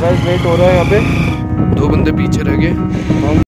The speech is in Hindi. गाइस लेट हो रहा है यहाँ पे, दो बंदे पीछे रह गए।